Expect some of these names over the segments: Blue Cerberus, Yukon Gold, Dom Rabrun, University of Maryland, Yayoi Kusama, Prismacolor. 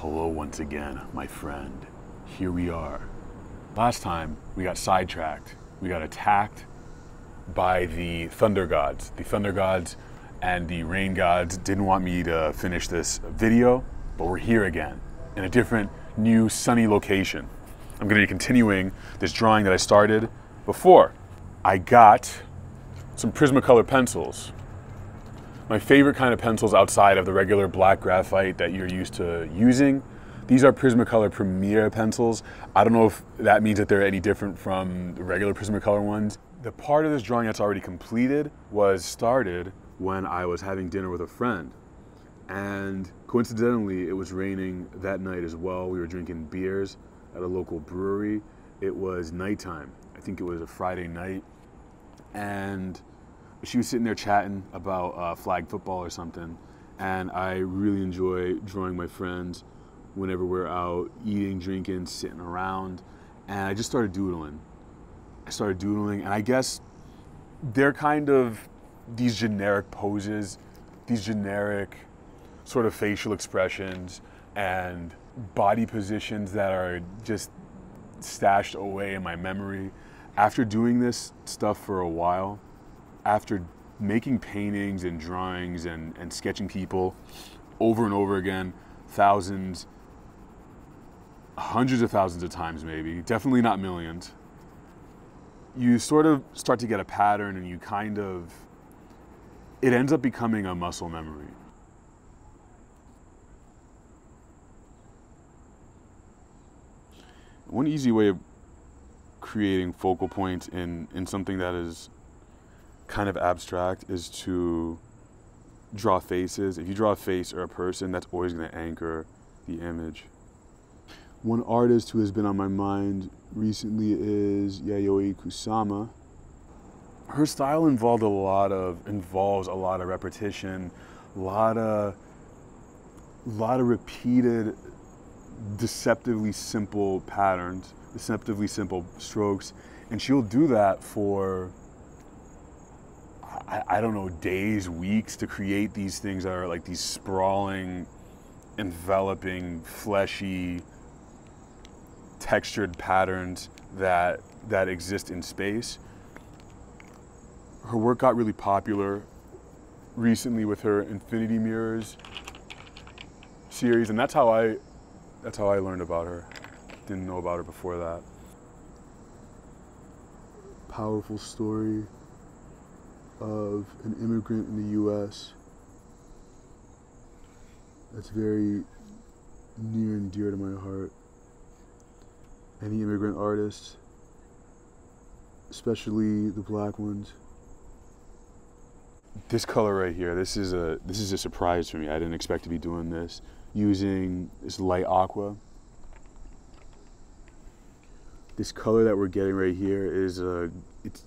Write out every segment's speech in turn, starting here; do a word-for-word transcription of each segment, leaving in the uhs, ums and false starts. Hello once again, my friend. Here we are. Last time we got sidetracked. We got attacked by the thunder gods. The thunder gods and the rain gods didn't want me to finish this video, but we're here again in a different, new, sunny location. I'm gonna be continuing this drawing that I started before. I got some Prismacolor pencils. My favorite kind of pencils outside of the regular black graphite that you're used to using. These are Prismacolor Premier pencils. I don't know if that means that they're any different from the regular Prismacolor ones. The part of this drawing that's already completed was started when I was having dinner with a friend. And coincidentally, it was raining that night as well. We were drinking beers at a local brewery. It was nighttime. I think it was a Friday night. And she was sitting there chatting about uh, flag football or something, and I really enjoy drawing my friends whenever we're out eating, drinking, sitting around, and I just started doodling. I started doodling, and I guess they're kind of these generic poses, these generic sort of facial expressions and body positions that are just stashed away in my memory. After doing this stuff for a while, after making paintings and drawings and, and sketching people over and over again, thousands, hundreds of thousands of times maybe, definitely not millions, you sort of start to get a pattern and you kind of, it ends up becoming a muscle memory. One easy way of creating focal points in, in something that is kind of abstract is to draw faces. If you draw a face or a person, that's always going to anchor the image. One artist who has been on my mind recently is Yayoi Kusama. Her style involved a lot of involves a lot of repetition, a lot of lot of repeated, deceptively simple patterns, deceptively simple strokes, and she'll do that for I, I don't know, days, weeks, to create these things that are like these sprawling, enveloping, fleshy, textured patterns that that exist in space. Her work got really popular recently with her Infinity Mirrors series, and that's how I that's how I learned about her. Didn't know about her before that. Powerful story of an immigrant in the U S that's very near and dear to my heart. Any immigrant artists, especially the black ones. This color right here, this is a this is a surprise for me. I didn't expect to be doing this, using this light aqua. This color that we're getting right here is a it's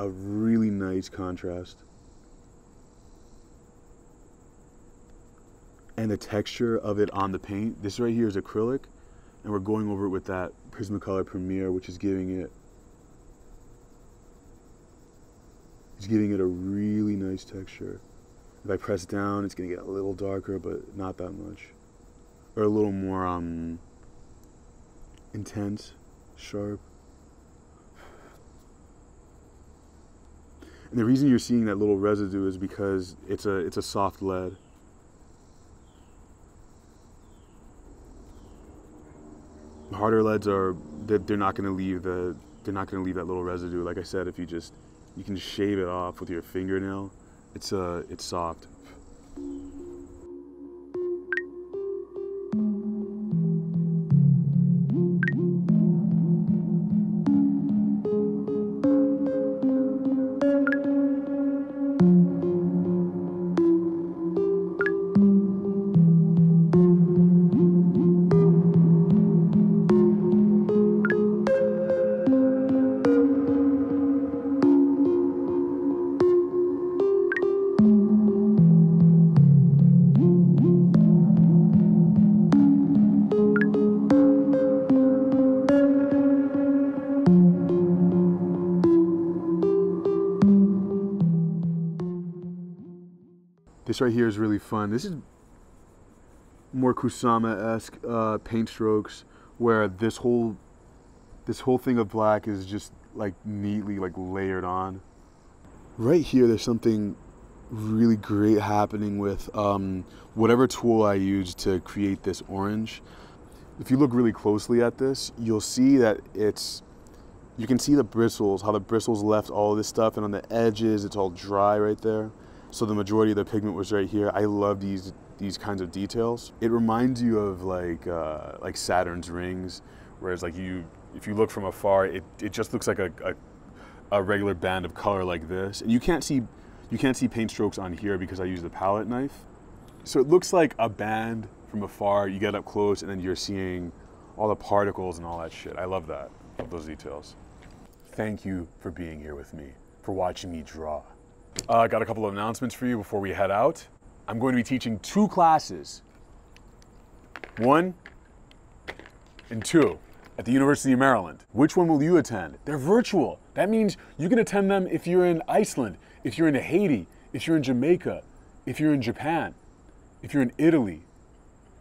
a really nice contrast. And the texture of it on the paint, this right here is acrylic, and we're going over it with that Prismacolor Premier, which is giving it, it's giving it a really nice texture. If I press down, it's gonna get a little darker, but not that much. Or a little more um, intense, sharp. And the reason you're seeing that little residue is because it's a it's a soft lead. The harder leads are that they're not going to leave the they're not going to leave that little residue. Like I said, if you just you can shave it off with your fingernail, it's uh it's soft. This right here is really fun. This is more Kusama-esque uh, paint strokes, where this whole this whole thing of black is just like neatly like layered on. Right here, there's something really great happening with um, whatever tool I used to create this orange. If you look really closely at this, you'll see that it's, you can see the bristles, how the bristles left all of this stuff, and on the edges, it's all dry right there. So the majority of the pigment was right here. I love these these kinds of details. It reminds you of like uh, like Saturn's rings, whereas like you, if you look from afar, it, it just looks like a, a a regular band of color like this, and you can't see you can't see paint strokes on here because I use the palette knife. So it looks like a band from afar. You get up close, and then you're seeing all the particles and all that shit. I love that. I love those details. Thank you for being here with me, for watching me draw. I uh, got a couple of announcements for you before we head out. I'm going to be teaching two classes, one and two, at the University of Maryland. Which one will you attend? They're virtual. That means you can attend them if you're in Iceland, if you're in Haiti, if you're in Jamaica, if you're in Japan, if you're in Italy.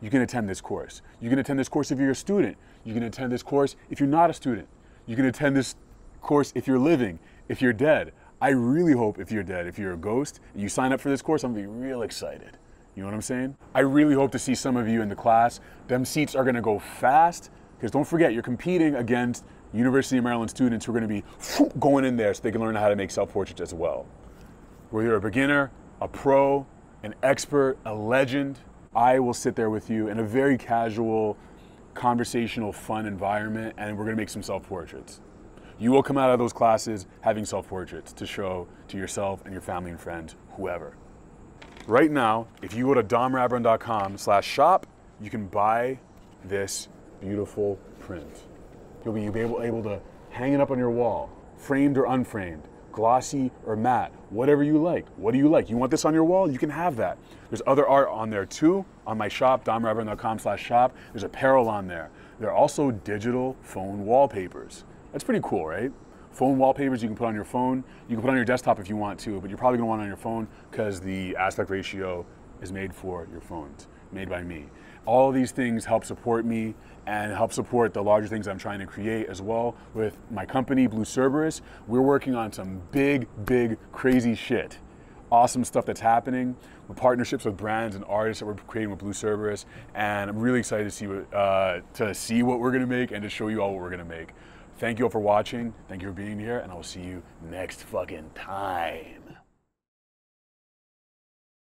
You can attend this course. You can attend this course if you're a student. You can attend this course if you're not a student. You can attend this course if you're living, if you're dead. I really hope if you're dead, if you're a ghost, and you sign up for this course, I'm gonna be real excited. You know what I'm saying? I really hope to see some of you in the class. Them seats are gonna go fast, because don't forget, you're competing against University of Maryland students who are gonna be going in there so they can learn how to make self-portraits as well. Whether you're a beginner, a pro, an expert, a legend, I will sit there with you in a very casual, conversational, fun environment, and we're gonna make some self-portraits. You will come out of those classes having self-portraits to show to yourself and your family and friends, whoever. Right now, if you go to dom rabrun dot com slash shop, you can buy this beautiful print. You'll be able, able to hang it up on your wall, framed or unframed, glossy or matte, whatever you like. What do you like? You want this on your wall? You can have that. There's other art on there too, on my shop, dom rabrun dot com slash shop. There's apparel on there. There are also digital phone wallpapers. That's pretty cool, right? Phone wallpapers you can put on your phone. You can put on your desktop if you want to, but you're probably gonna want it on your phone because the aspect ratio is made for your phones, made by me. All of these things help support me and help support the larger things I'm trying to create as well with my company, Blue Cerberus. We're working on some big, big, crazy shit. Awesome stuff that's happening with partnerships with brands and artists that we're creating with Blue Cerberus. And I'm really excited to see what, uh, to see what we're gonna make and to show you all what we're gonna make. Thank you all for watching. Thank you for being here, and I will see you next fucking time.